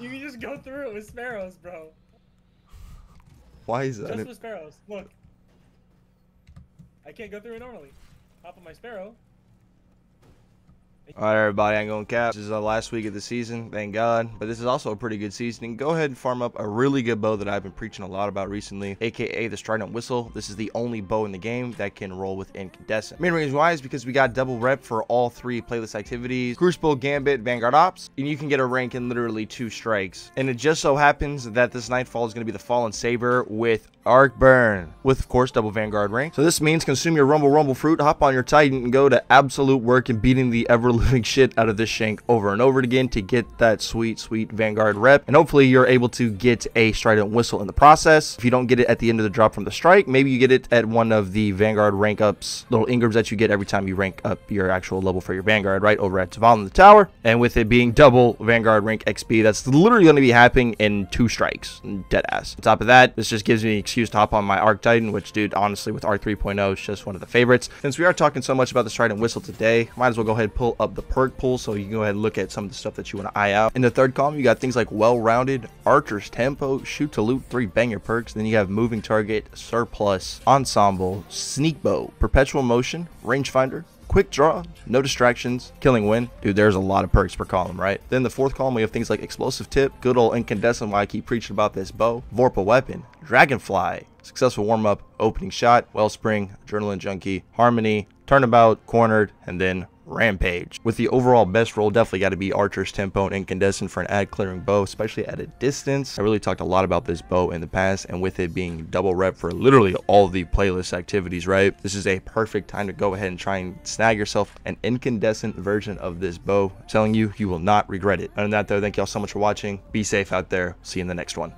You can just go through it with sparrows, bro. Why is that? Just with sparrows. Look. I can't go through it normally. Hop on my sparrow. Alright, everybody, I'm going to cap. This is the last week of the season, thank God. But this is also a pretty good season. You can go ahead and farm up a really good bow that I've been preaching a lot about recently, aka the Strident Whistle. This is the only bow in the game that can roll with Incandescent. Main reason why is because we got double rep for all three playlist activities: Crucible, Gambit, Vanguard Ops, and you can get a rank in literally 2 strikes. And it just so happens that this Nightfall is going to be the Fallen Saber with Arc burn, with of course double Vanguard rank. So this means consume your rumble fruit, hop on your Titan, and go to absolute work in beating the ever living shit out of this shank over and over again to get that sweet Vanguard rep. And hopefully you're able to get a Strident Whistle in the process. If you don't get it at the end of the drop from the strike, maybe you get it at one of the Vanguard rank ups, little ingrams that you get every time you rank up your actual level for your Vanguard, right over at Tavan in the tower. And with it being double Vanguard rank XP, that's literally going to be happening in 2 strikes, dead ass. On top of that, this just gives me an excuse to hop on my Arc Titan, which, dude, honestly, with Arc 3.0 is just one of the favorites. Since we are talking so much about the Strident Whistle today, might as well go ahead and pull up the perk pool so you can go ahead and look at some of the stuff that you want to eye out. In the third column, you got things like Well-Rounded, Archer's Tempo, Shoot to Loot, 3 banger perks. Then you have Moving Target, Surplus, Ensemble, Sneak Bow, Perpetual Motion, Range Finder, Quick Draw, No Distractions, Killing Win. Dude, there's a lot of perks per column, right? Then the fourth column, we have things like Explosive Tip, good old Incandescent, why I keep preaching about this bow, Vorpal Weapon, Dragonfly, Successful Warm-Up, Opening Shot, Wellspring, Adrenaline Junkie, Harmony, Turnabout, Cornered, and then Rampage. With the overall best roll, definitely got to be Archer's Tempo and Incandescent for an ad clearing bow, especially at a distance. I really talked a lot about this bow in the past, and with it being double rep for literally all the playlist activities, right, this is a perfect time to go ahead and try and snag yourself an Incandescent version of this bow. I'm telling you, you will not regret it. Other than that, though, thank y'all so much for watching. Be safe out there. See you in the next one.